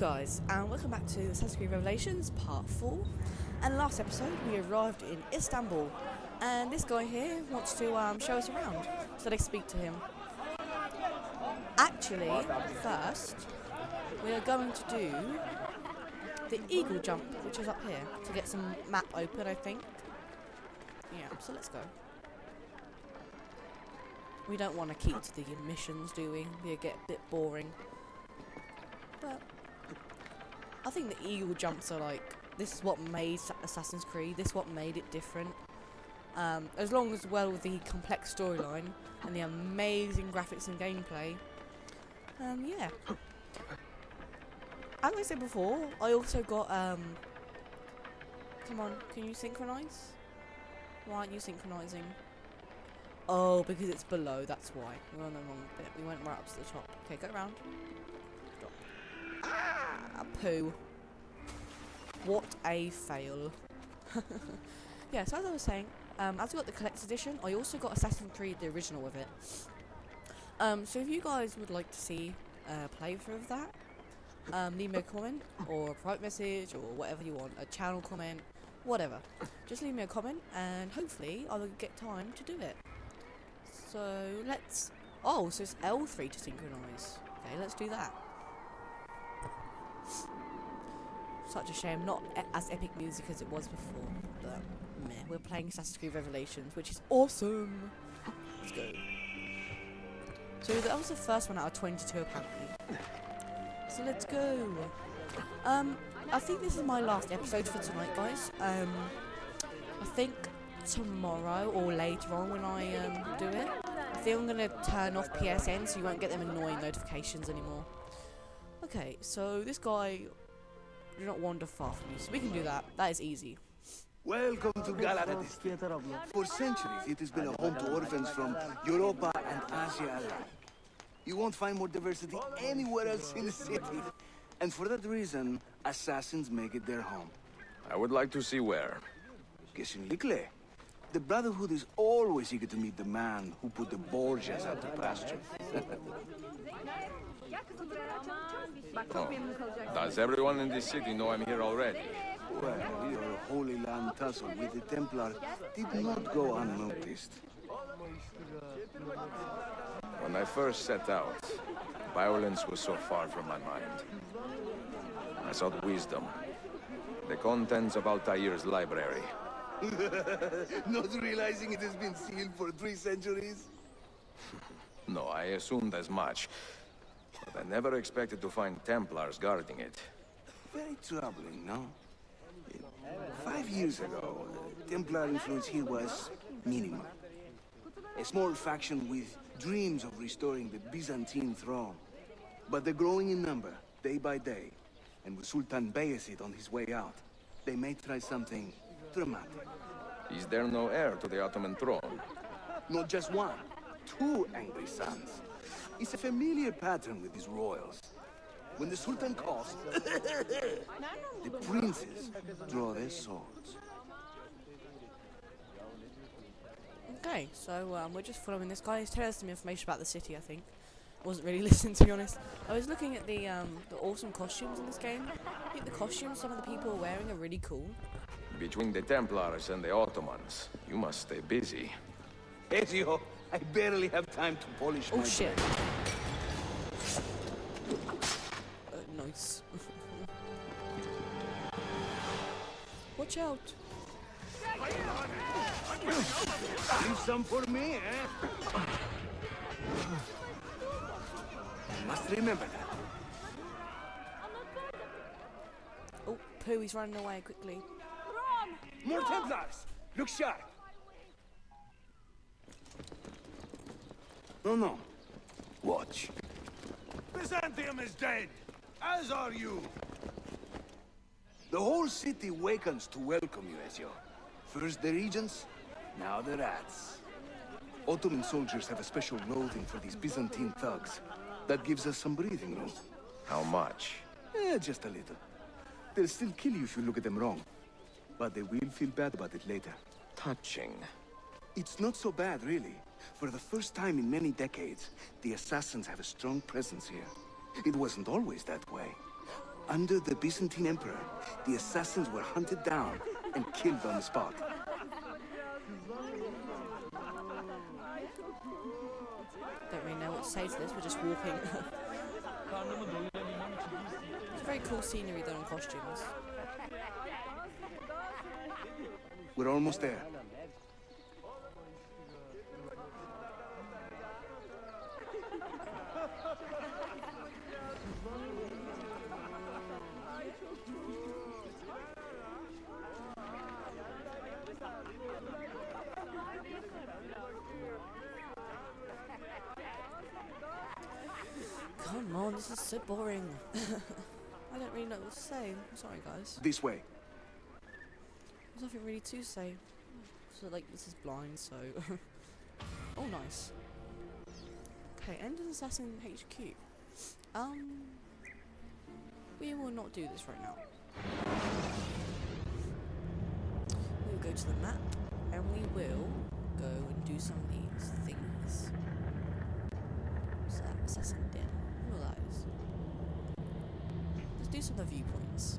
Guys, and welcome back to Assassin's Creed Revelations Part 4. And last episode we arrived in Istanbul, and this guy here wants to show us around, so let's speak to him. Actually, first we are going to do the eagle jump, which is up here, to get some map open, I think. Yeah, so let's go. We don't want to keep to the missions, do we? They get a bit boring. But I think the eagle jumps are like, this is what made Assassin's Creed, this is what made it different. As long as well with the complex storyline and the amazing graphics and gameplay. Yeah. As I said before, I also got, come on, can you synchronise? Why aren't you synchronising? Oh, because it's below, that's why. We're on the wrong bit, we went right up to the top. Okay, go around. Ah, poo. What a fail. Yeah, so as I was saying, as we got the Collector's Edition, I also got Assassin's Creed, the original with it. So if you guys would like to see a playthrough of that, leave me a comment, or a private message, or whatever you want, a channel comment, whatever. Just leave me a comment, and hopefully I will get time to do it. So let's... Oh, so it's L3 to synchronise. Okay, let's do that. Such a shame, not as epic music as it was before, but meh, we're playing Assassin's Creed Revelations, which is awesome! Let's go. So that was the first one out of 22 apparently. So let's go! I think this is my last episode for tonight, guys. I think tomorrow or later on when I do it, I think I'm going to turn off PSN so you won't get them annoying notifications anymore. Okay, so this guy did not wander far from you, so we can do that. That is easy. Welcome to Galata district. For centuries, it has been a home to orphans from Europa and Asia alike. You won't find more diversity anywhere else in the city. And for that reason, assassins make it their home. I would like to see where. Kesinlikle. The Brotherhood is always eager to meet the man who put the Borgias out to pasture. Oh. Does everyone in this city know I'm here already? Well, your Holy Land tussle with the Templar did not go unnoticed. When I first set out, violence was so far from my mind. I sought wisdom, the contents of Altair's library. Not realizing it has been sealed for 3 centuries? No, I assumed as much. But I never expected to find Templars guarding it. Very troubling, no? 5 years ago, Templar influence here was minimal. A small faction with dreams of restoring the Byzantine throne. But they're growing in number, day by day. And with Sultan Bayezid on his way out, they may try something dramatic. Is there no heir to the Ottoman throne? Not just one, 2 angry sons. It's a familiar pattern with these royals. When the Sultan coughs, the princes draw their swords. Okay, so we're just following this guy. He's telling us some information about the city, I think. Wasn't really listening, to be honest. I was looking at the awesome costumes in this game. I think the costumes some of the people are wearing are really cool. Between the Templars and the Ottomans, you must stay busy. Ezio, I barely have time to polish my shit. Nice. Watch out. Leave some for me, eh? You must remember that. Oh, poo, he's running away quickly. Run! More Templars! Look sharp! No, no. Watch. Byzantium is dead, as are you. The whole city wakens to welcome you, Ezio. First the regents, now the rats. Ottoman soldiers have a special loathing for these Byzantine thugs. That gives us some breathing room. How much? Just a little. They'll still kill you if you look at them wrong. But they will feel bad about it later. Touching. It's not so bad, really. For the first time in many decades, the assassins have a strong presence here. It wasn't always that way. Under the Byzantine emperor, the assassins were hunted down and killed on the spot. Don't really know what to say to this, we're just walking. It's very cool scenery though, in costumes. We're almost there. Come on, this is so boring. I don't really know what to say. I'm sorry, guys. This way. There's nothing really to say. So, like, this is blind, so... Oh, nice. Okay, end of Assassin HQ. We will not do this right now. We will go to the map, and we will go and do some of these things. What's that? Assassin Den. All that is. Let's do some of the viewpoints.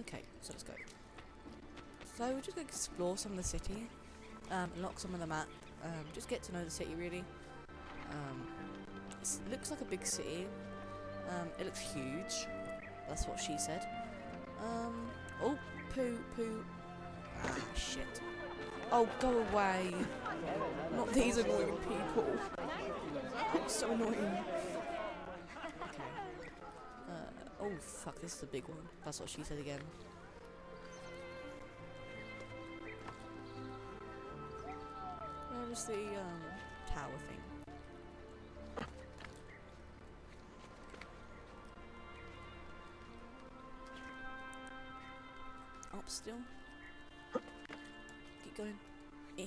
Okay, so let's go. So we're just going to explore some of the city, unlock some of the map, just get to know the city really. It looks like a big city. It looks huge. That's what she said. Oh, poo, poo. Ah, shit. Oh, go away. Not these annoying people. It's so annoying. Okay. Oh fuck, this is a big one. That's what she said again. Where is the tower thing? Up still? Keep going. Yeah.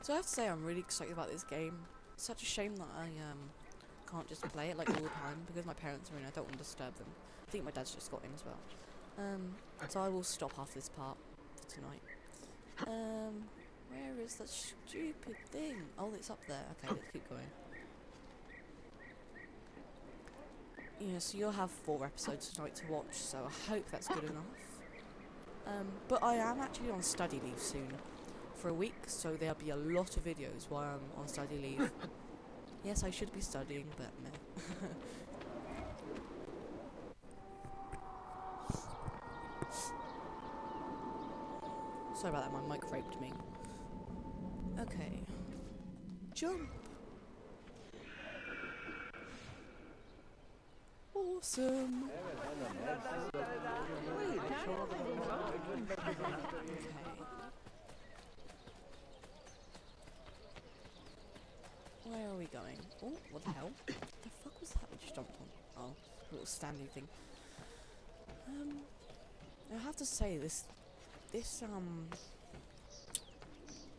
So I have to say I'm really excited about this game. It's such a shame that I can't just play it like all the time because my parents are in. I don't want to disturb them. I think my dad's just got in as well. So I will stop after this part for tonight. Where is that stupid thing? Oh, it's up there. Okay, let's keep going. Yeah, so you'll have 4 episodes tonight to watch, so I hope that's good enough. But I am actually on study leave soon. For a week, so there'll be a lot of videos while I'm on study leave. Yes, I should be studying, but no. Sorry about that, my mic raped me. Okay. Jump! Awesome! Okay. Where are we going? Oh, what the hell? The fuck was that we just jumped on? Oh, a little standing thing. I have to say this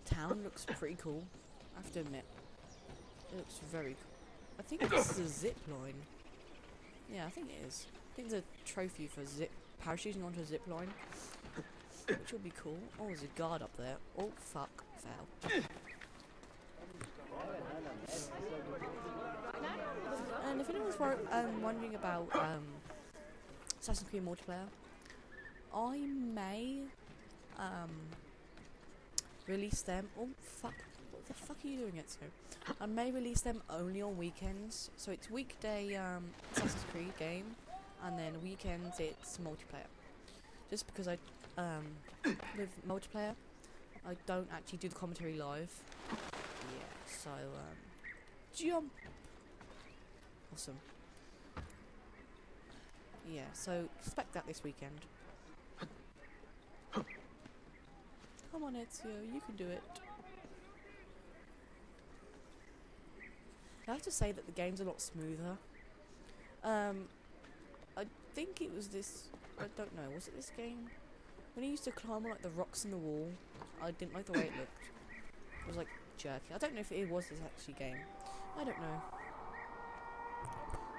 town looks pretty cool. I have to admit, it looks very cool. I think this is a zip line. Yeah, I think it is. I think there's a trophy for parachuting onto a zip line, which will be cool. Oh, there's a guard up there. Oh fuck, fell. And if anyone's wondering about Assassin's Creed multiplayer, I may release them. Oh fuck! What the fuck are you doing it to? I may release them only on weekends. So it's weekday Assassin's Creed game, and then weekends it's multiplayer. Just because I with multiplayer, I don't actually do the commentary live. Yeah. So jump. Awesome. Yeah, so expect that this weekend. Come on, Ezio, you can do it. I have to say that the game's a lot smoother. I think it was this... I don't know, was it this game? When I used to climb like the rocks in the wall, I didn't like the way it looked. It was like jerky. I don't know if it was this actually game. I don't know.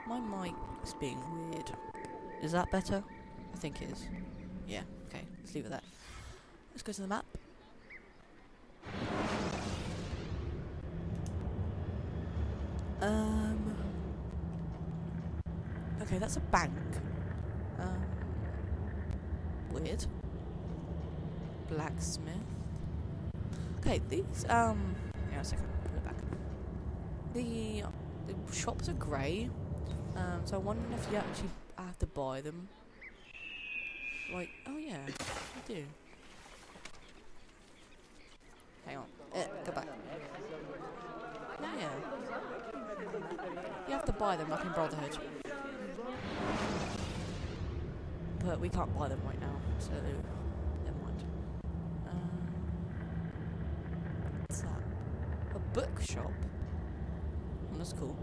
My mic is being weird. Is that better? I think it is. Yeah, okay, let's leave it at that. Let's go to the map. that's a bank. Weird. Blacksmith. Okay, these, yeah, a second, put it back. The shops are grey, so I'm wondering if you actually have to buy them. Like, oh yeah, I do. Hang on, go back. No, yeah. You have to buy them, like in Brotherhood. But we can't buy them right now, so... Bookshop. Oh, that's cool.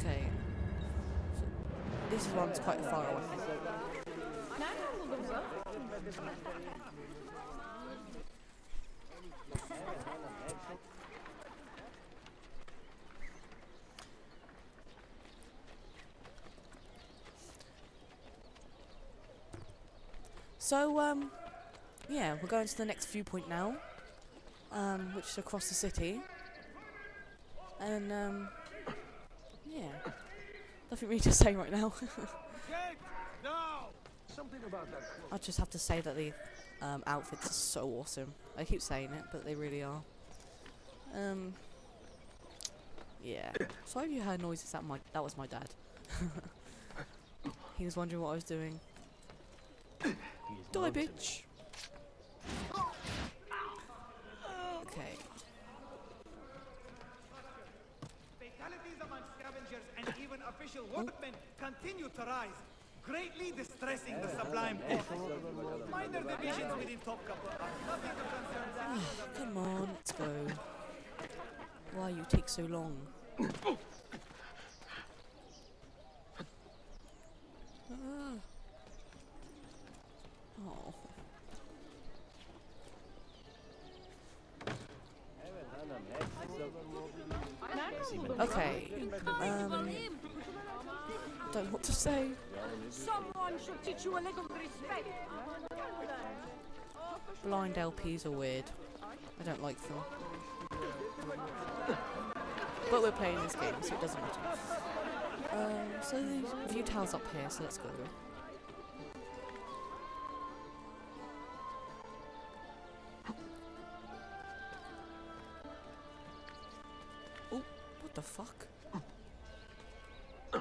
Okay. So this one's quite far away. So, yeah, we're going to the next viewpoint now, which is across the city, and yeah, nothing really to say right now. I just have to say that the outfits are so awesome. I keep saying it, but they really are. Yeah. Sorry if you heard noises. That was my dad. He was wondering what I was doing. Die, bitch. Workmen continue to rise, greatly distressing the sublime port. Minor divisions within Topkapi are nothing to concern them. Come on, let's go. Why you take so long? Oh. Okay. I don't know what to say. Someone should teach you a little respect. Blind LPs are weird. I don't like them. But we're playing this game, so it doesn't matter. So the view tower's up here, so let's go. Oh, what the fuck? I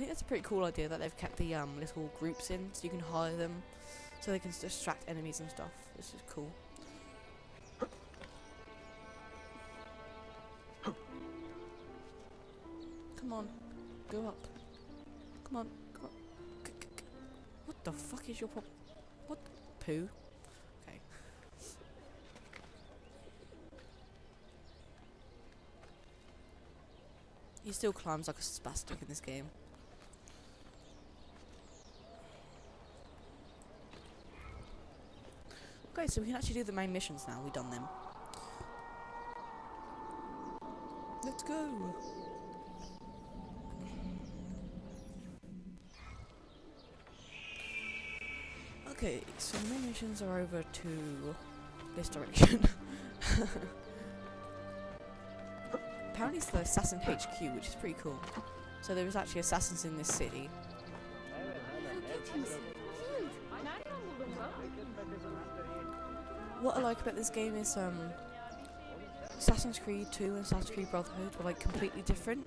think that's a pretty cool idea that they've kept the little groups in, so you can hire them, so they can distract enemies and stuff. This is cool. Come on, go up. Come on, come on. What the fuck is your problem? What the poo? Okay. He still climbs like a spastic in this game. Okay, so we can actually do the main missions now. We've done them. Let's go. Okay, so the main missions are over to this direction. Apparently it's the Assassin HQ, which is pretty cool. So there is actually assassins in this city. What I like about this game is Assassin's Creed 2 and Assassin's Creed Brotherhood were like completely different,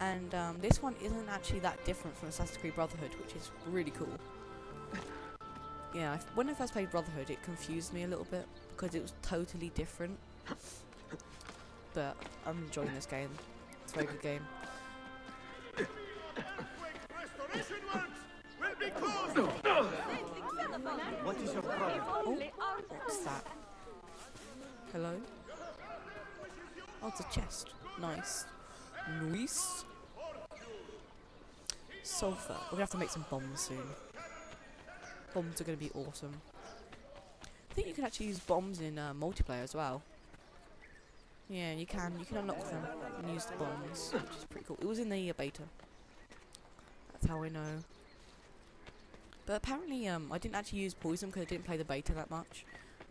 and this one isn't actually that different from Assassin's Creed Brotherhood, which is really cool. Yeah, when I first played Brotherhood it confused me a little bit because it was totally different, but I'm enjoying this game. It's a very good game. What is your problem? Oh, what's that? Hello? Oh, it's a chest. Nice. Nice. Sulfur. We're gonna have to make some bombs soon. Bombs are gonna be awesome. I think you can actually use bombs in multiplayer as well. Yeah, you can. You can unlock them and use the bombs, which is pretty cool. It was in the beta. That's how I know. But apparently, I didn't actually use poison because I didn't play the beta that much.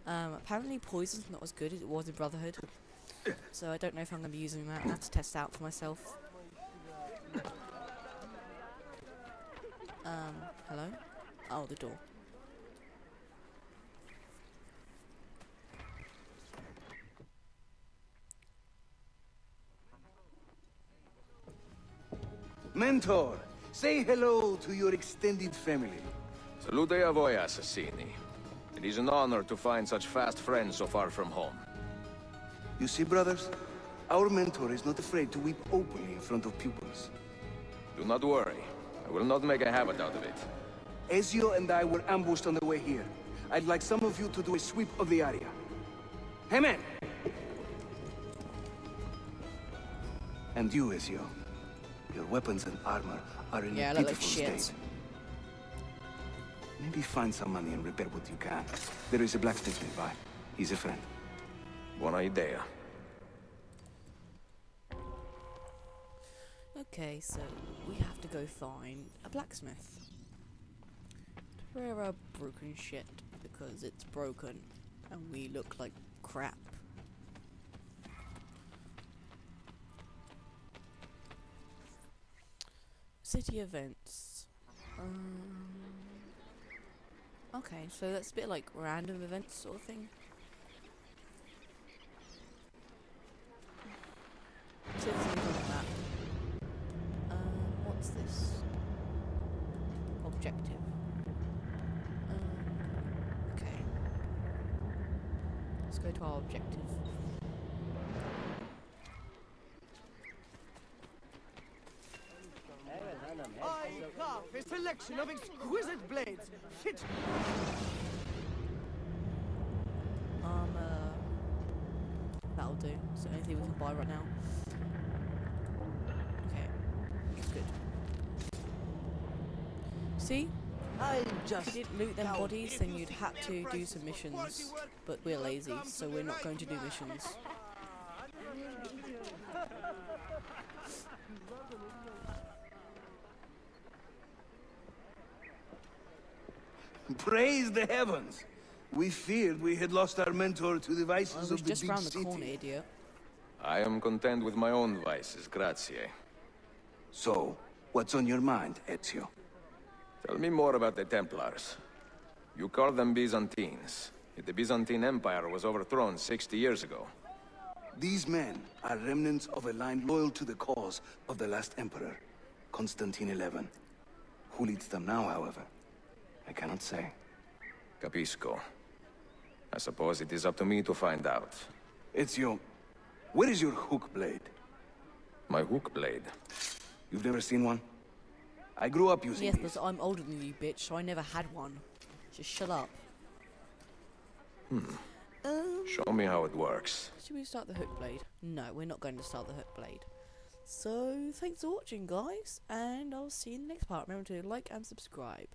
Apparently poison's not as good as it was in Brotherhood. So I don't know if I'm going to be using that. I have to test out for myself. Hello? Oh, the door. Mentor, say hello to your extended family. Salute a voi, Assassini. It is an honor to find such fast friends so far from home. You see, brothers, our mentor is not afraid to weep openly in front of pupils. Do not worry. I will not make a habit out of it. Ezio and I were ambushed on the way here. I'd like some of you to do a sweep of the area. Hey, man! And you, Ezio. Your weapons and armor are in a pitiful state. Maybe find some money and repair what you can. There is a blacksmith nearby. He's a friend. Buona idea. Okay, so we have to go find a blacksmith. We're a broken shit because it's broken and we look like crap. City events. Okay, so that's a bit like random events sort of thing. So something like that. What's this? Objective. Okay. Let's go to our objective. I carve a selection of exquisite blades. Fit. Armor. That'll do. So anything we can buy right now. Okay. Good. See? If you didn't loot them bodies, then you'd have to do some missions. But we're lazy, so we're not going to do missions. Praise the heavens! We feared we had lost our mentor to the vices of the big city. Corner, idiot. I am content with my own vices, grazie. So, what's on your mind, Ezio? Tell me more about the Templars. You call them Byzantines, yet the Byzantine Empire was overthrown 60 years ago. These men are remnants of a line loyal to the cause of the last emperor, Constantine XI. Who leads them now, however? I cannot say. Capisco. I suppose it is up to me to find out. Ezio, where is your hook blade? My hook blade? You've never seen one? I grew up using these. Yes, but I'm older than you, bitch, so I never had one. Just shut up. Show me how it works. Should we start the hook blade? No, we're not going to start the hook blade. So, thanks for watching, guys, and I'll see you in the next part. Remember to like and subscribe.